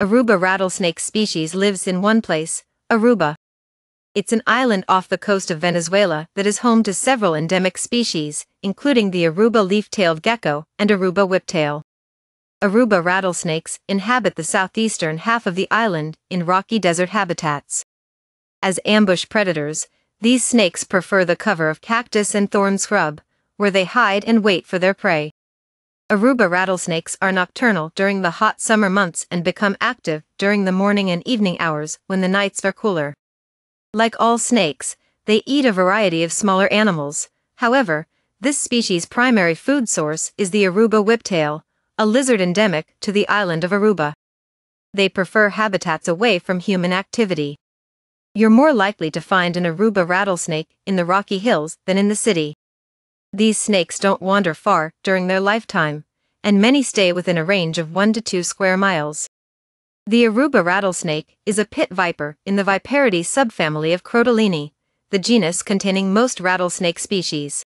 Aruba rattlesnake species lives in one place, Aruba. It's an island off the coast of Venezuela that is home to several endemic species, including the Aruba leaf-tailed gecko and Aruba whiptail. Aruba rattlesnakes inhabit the southeastern half of the island in rocky desert habitats. As ambush predators, these snakes prefer the cover of cactus and thorn scrub, where they hide and wait for their prey. Aruba rattlesnakes are nocturnal during the hot summer months and become active during the morning and evening hours when the nights are cooler. Like all snakes, they eat a variety of smaller animals. However, this species' primary food source is the Aruba whiptail, a lizard endemic to the island of Aruba. They prefer habitats away from human activity. You're more likely to find an Aruba rattlesnake in the Rocky Hills than in the city. These snakes don't wander far during their lifetime, and many stay within a range of 1 to 2 square miles. The Aruba rattlesnake is a pit viper in the Viperidae subfamily of Crotalini, the genus containing most rattlesnake species.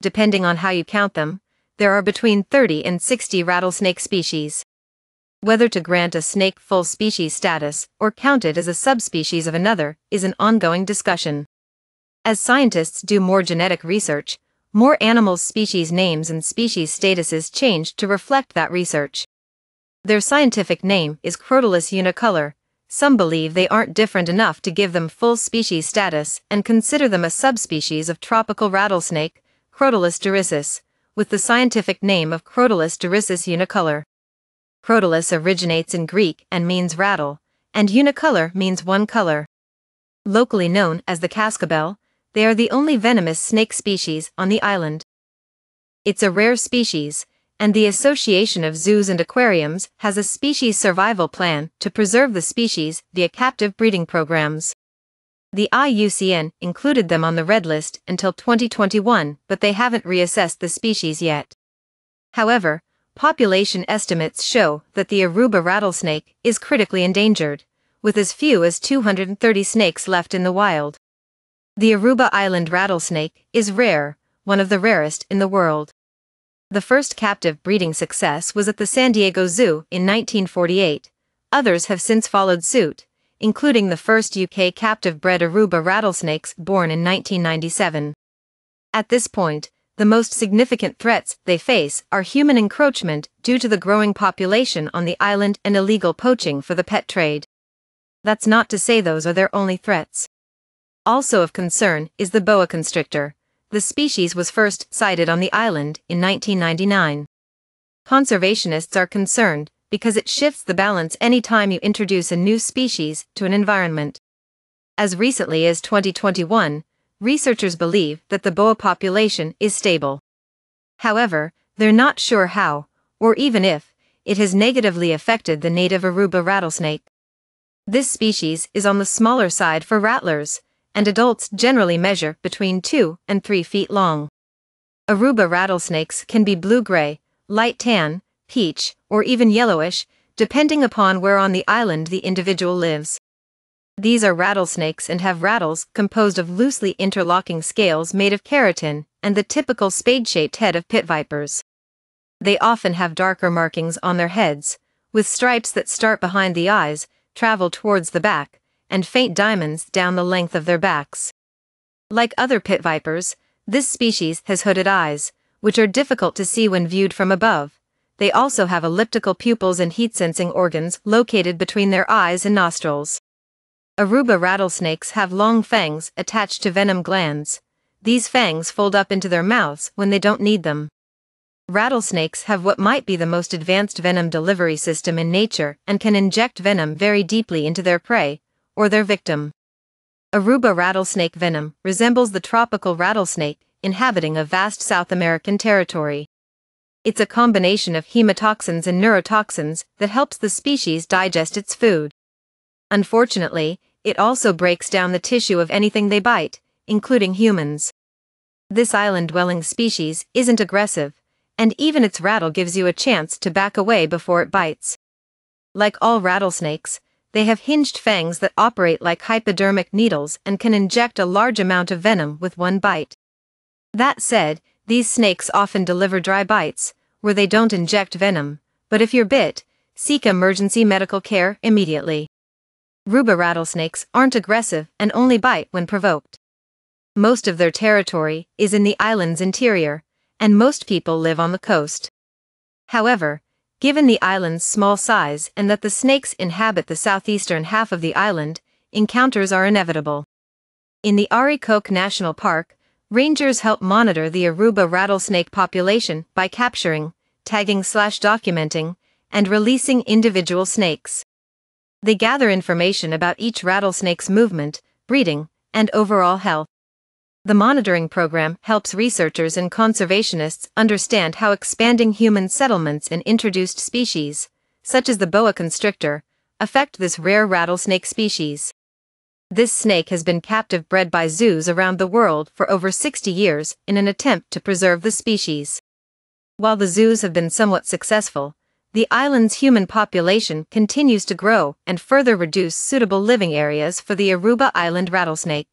Depending on how you count them, there are between 30 and 60 rattlesnake species. Whether to grant a snake full species status or count it as a subspecies of another is an ongoing discussion. As scientists do more genetic research, more animals' species names and species statuses change to reflect that research. Their scientific name is Crotalus unicolor. Some believe they aren't different enough to give them full species status and consider them a subspecies of tropical rattlesnake, Crotalus durissus, with the scientific name of Crotalus durissus unicolor. Crotalus originates in Greek and means rattle, and unicolor means one color. Locally known as the cascabel, they are the only venomous snake species on the island. It's a rare species, and the Association of Zoos and Aquariums has a species survival plan to preserve the species via captive breeding programs. The IUCN included them on the red list until 2021, but they haven't reassessed the species yet. However, population estimates show that the Aruba rattlesnake is critically endangered, with as few as 230 snakes left in the wild. The Aruba Island rattlesnake is rare, one of the rarest in the world. The first captive breeding success was at the San Diego Zoo in 1948. Others have since followed suit, including the first UK captive-bred Aruba rattlesnakes born in 1997. At this point, the most significant threats they face are human encroachment due to the growing population on the island and illegal poaching for the pet trade. That's not to say those are their only threats. Also of concern is the boa constrictor. The species was first sighted on the island in 1999. Conservationists are concerned because it shifts the balance any time you introduce a new species to an environment. As recently as 2021, researchers believe that the boa population is stable. However, they're not sure how, or even if, it has negatively affected the native Aruba rattlesnake. This species is on the smaller side for rattlers, and adults generally measure between 2 and 3 feet long. Aruba rattlesnakes can be blue-gray, light tan, peach, or even yellowish, depending upon where on the island the individual lives. These are rattlesnakes and have rattles composed of loosely interlocking scales made of keratin and the typical spade-shaped head of pit vipers. They often have darker markings on their heads, with stripes that start behind the eyes, travel towards the back, and faint diamonds down the length of their backs. Like other pit vipers, this species has hooded eyes, which are difficult to see when viewed from above. They also have elliptical pupils and heat-sensing organs located between their eyes and nostrils. Aruba rattlesnakes have long fangs attached to venom glands. These fangs fold up into their mouths when they don't need them. Rattlesnakes have what might be the most advanced venom delivery system in nature and can inject venom very deeply into their prey, or their victim. Aruba rattlesnake venom resembles the tropical rattlesnake inhabiting a vast South American territory. It's a combination of hematoxins and neurotoxins that helps the species digest its food. Unfortunately, it also breaks down the tissue of anything they bite, including humans. This island-dwelling species isn't aggressive, and even its rattle gives you a chance to back away before it bites. Like all rattlesnakes, they have hinged fangs that operate like hypodermic needles and can inject a large amount of venom with one bite. That said, these snakes often deliver dry bites, where they don't inject venom, but if you're bit, Seek emergency medical care immediately. Aruba rattlesnakes aren't aggressive and only bite when provoked. Most of their territory is in the island's interior, and most people live on the coast. However, given the island's small size and that the snakes inhabit the southeastern half of the island, encounters are inevitable. In the Arikok National Park, rangers help monitor the Aruba rattlesnake population by capturing, tagging/documenting, and releasing individual snakes. They gather information about each rattlesnake's movement, breeding, and overall health. The monitoring program helps researchers and conservationists understand how expanding human settlements in introduced species, such as the boa constrictor, affect this rare rattlesnake species. This snake has been captive bred by zoos around the world for over 60 years in an attempt to preserve the species. While the zoos have been somewhat successful, the island's human population continues to grow and further reduce suitable living areas for the Aruba Island rattlesnake.